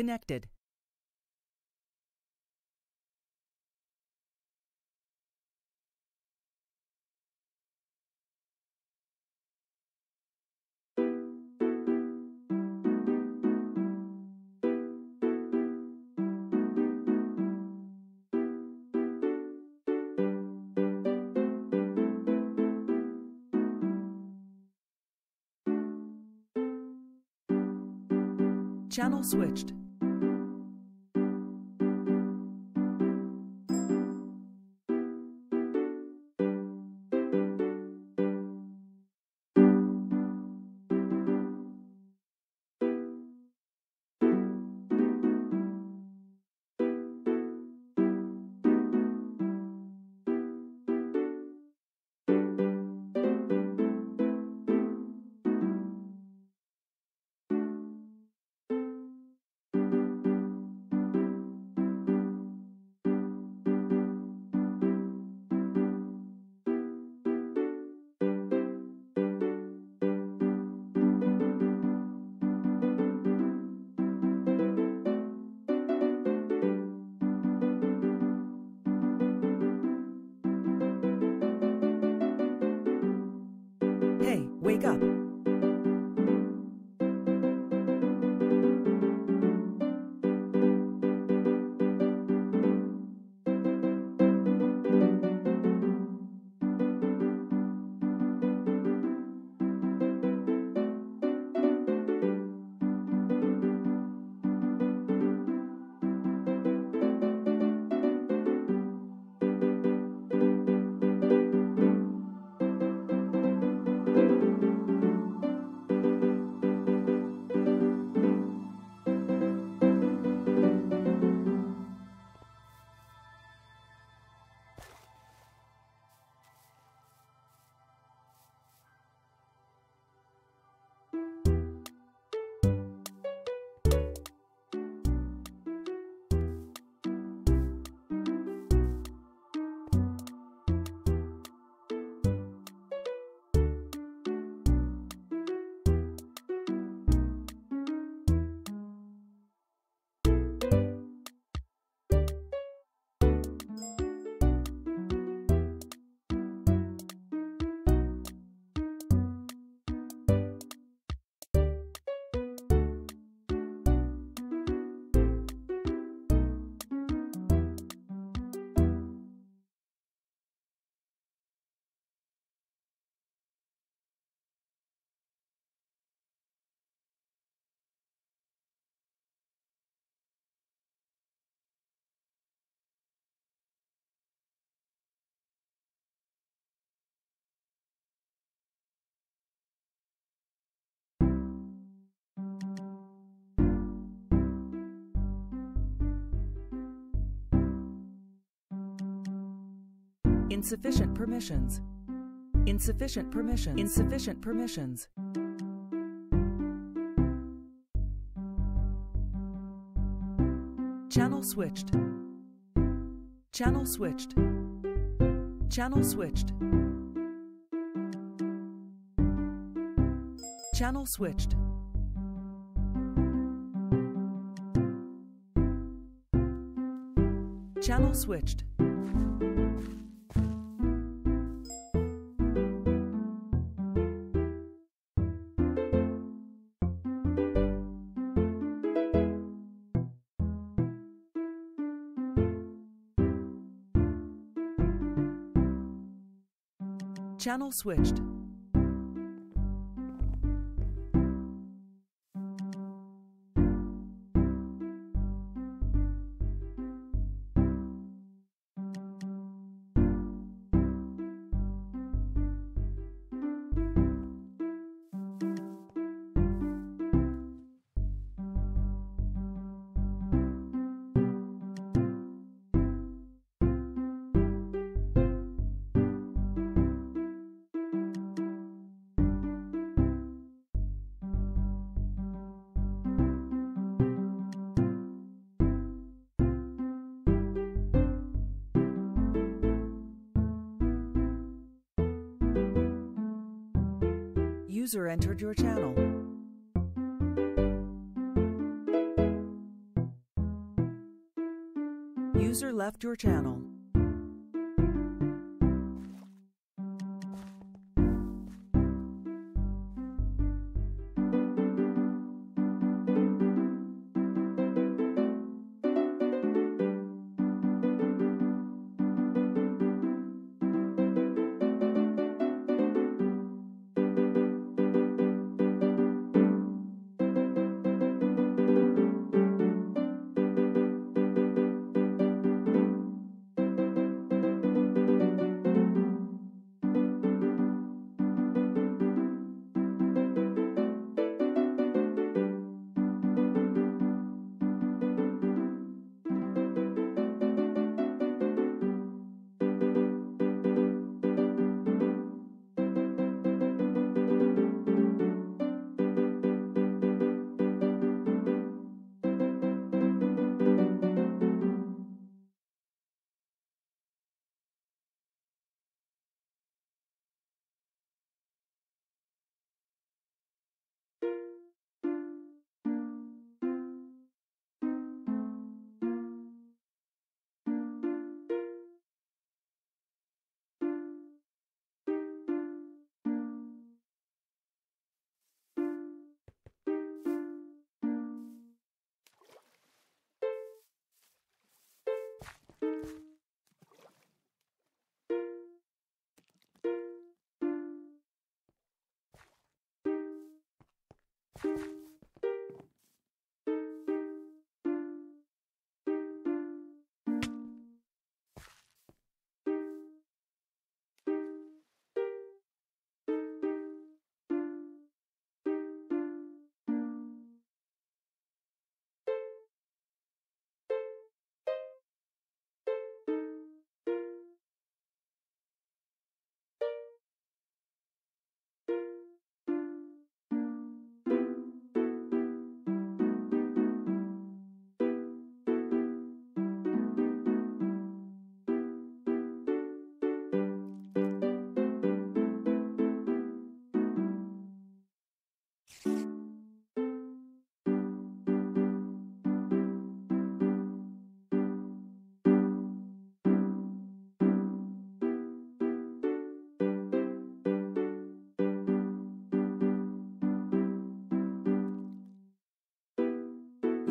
connected. Channel switched. Wake up. Insufficient permissions. Insufficient permissions. Insufficient permissions. Channel switched. Channel switched. Channel switched. Channel switched. Channel switched. Channel switched. User entered your channel. left your channel.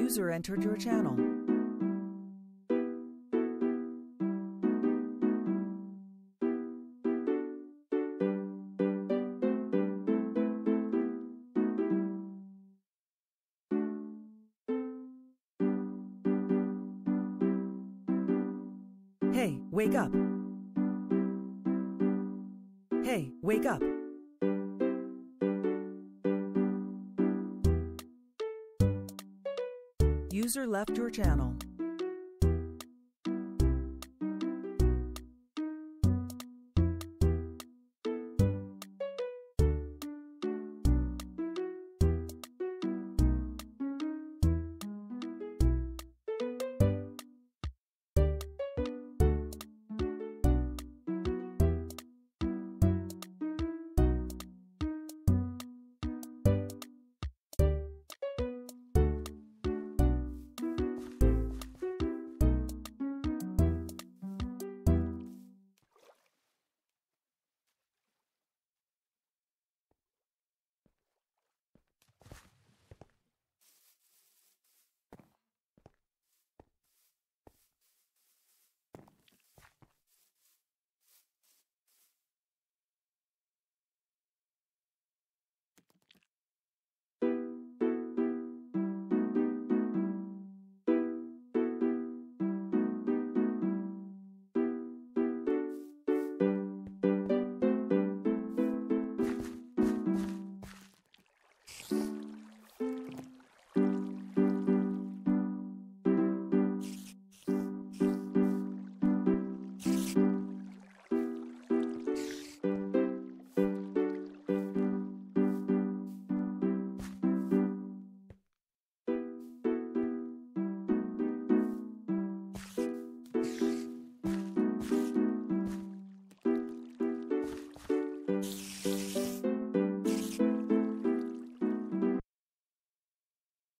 User entered your channel. Hey, wake up. Hey, wake up. User left your channel.